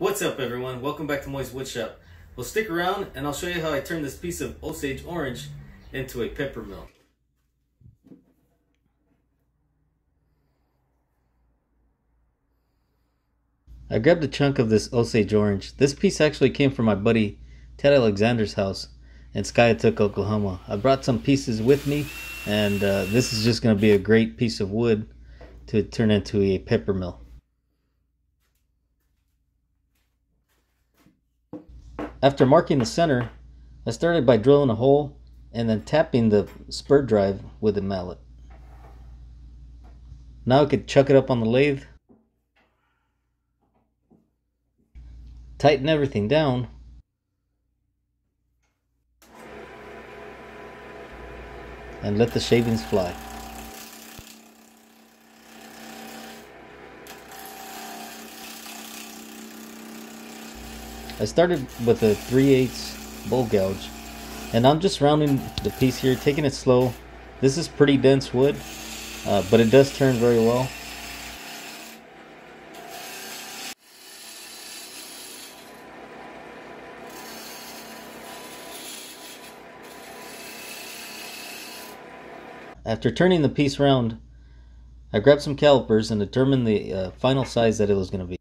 What's up everyone, welcome back to Moy's Woodshop. Well, stick around and I'll show you how I turned this piece of Osage Orange into a pepper mill. I grabbed a chunk of this Osage Orange. This piece actually came from my buddy Ted Alexander's house in Skiatook, Oklahoma. I brought some pieces with me and this is just going to be a great piece of wood to turn into a pepper mill. After marking the center, I started by drilling a hole and then tapping the spur drive with a mallet. Now I could chuck it up on the lathe, tighten everything down, and let the shavings fly. I started with a 3/8 bowl gouge, and I'm just rounding the piece here, taking it slow. This is pretty dense wood, but it does turn very well. After turning the piece round, I grabbed some calipers and determined the final size that it was going to be.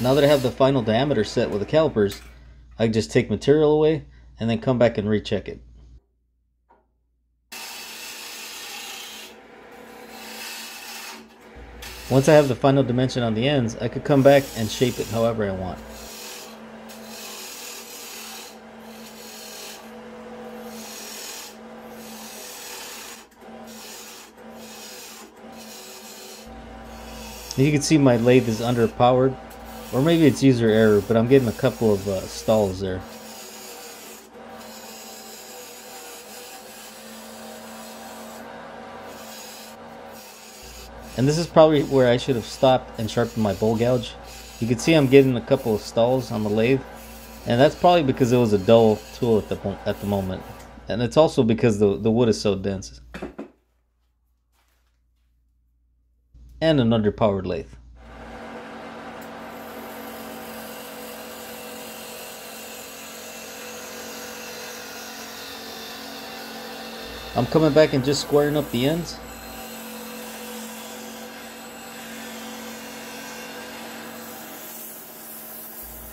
Now that I have the final diameter set with the calipers, I just take material away and then come back and recheck it. Once I have the final dimension on the ends, I could come back and shape it however I want. You can see my lathe is underpowered, or maybe it's user error, but I'm getting a couple of stalls there. And this is probably where I should have stopped and sharpened my bowl gouge. You can see I'm getting a couple of stalls on the lathe, and that's probably because it was a dull tool at the moment. And it's also because the wood is so dense. And an underpowered lathe. I'm coming back and just squaring up the ends.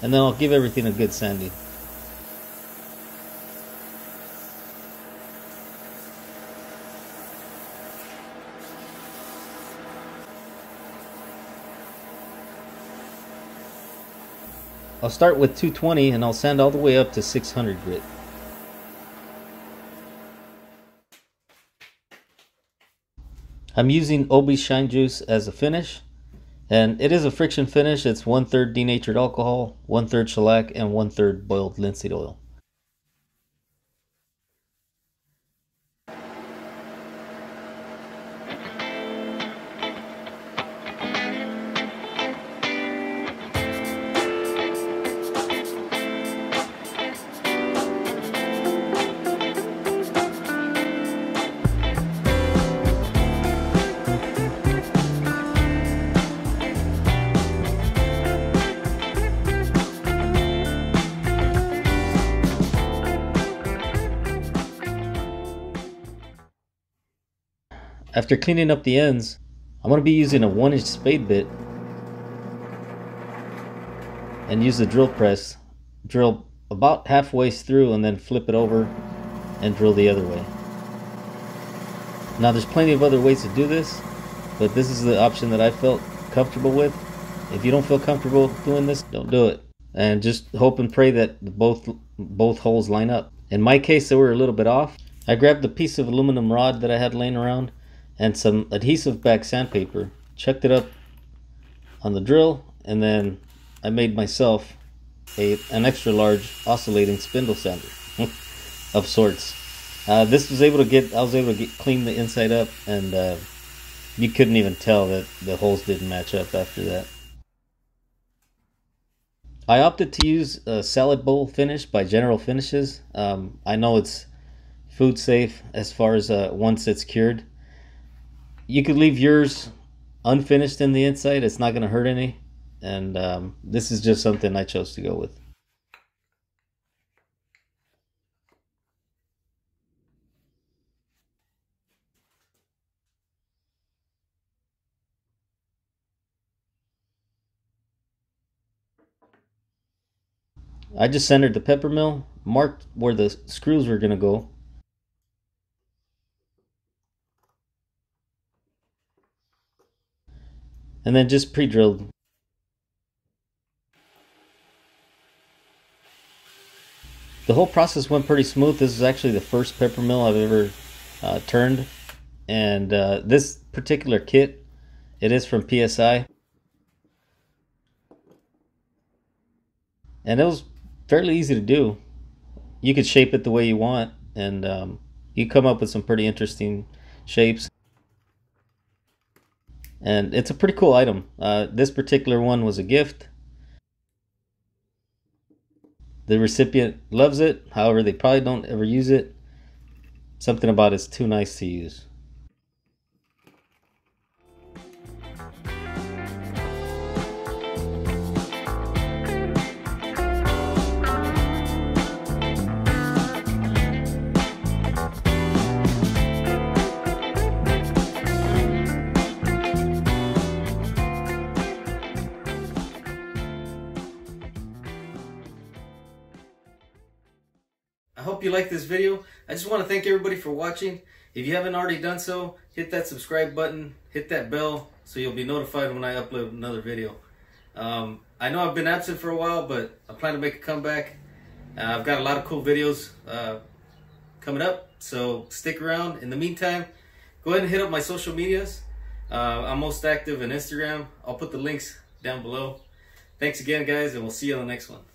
And then I'll give everything a good sanding. I'll start with 220 and I'll sand all the way up to 600 grit. I'm using Obi Shine Juice as a finish. And it is a friction finish. It's 1/3 denatured alcohol, 1/3 shellac, and 1/3 boiled linseed oil. After cleaning up the ends, I'm going to be using a 1-inch spade bit and use the drill press. Drill about halfway through and then flip it over and drill the other way. Now there's plenty of other ways to do this, but this is the option that I felt comfortable with. If you don't feel comfortable doing this, don't do it. And just hope and pray that both holes line up. In my case, they were a little bit off. I grabbed the piece of aluminum rod that I had laying around and some adhesive back sandpaper, chucked it up on the drill, and then I made myself an extra large oscillating spindle sander of sorts. I was able to clean the inside up, and you couldn't even tell that the holes didn't match up after that. I opted to use a salad bowl finish by General Finishes. I know it's food safe as far as once it's cured. You could leave yours unfinished in the inside, it's not going to hurt any, and this is just something I chose to go with. I just centered the pepper mill, marked where the screws were going to go. And then just pre-drilled. The whole process went pretty smooth. This is actually the first pepper mill I've ever turned. And this particular kit, it is from PSI. And it was fairly easy to do. You could shape it the way you want, and you come up with some pretty interesting shapes. And it's a pretty cool item. This particular one was a gift. The recipient loves it, however they probably don't ever use it. Something about it's too nice to use. I hope you like this video. I just want to thank everybody for watching. If you haven't already done so, hit that subscribe button, hit that bell, so you'll be notified when I upload another video. I know I've been absent for a while, but I plan to make a comeback. I've got a lot of cool videos coming up, so stick around. In the meantime, go ahead and hit up my social medias. I'm most active on Instagram. I'll put the links down below. Thanks again, guys, and we'll see you on the next one.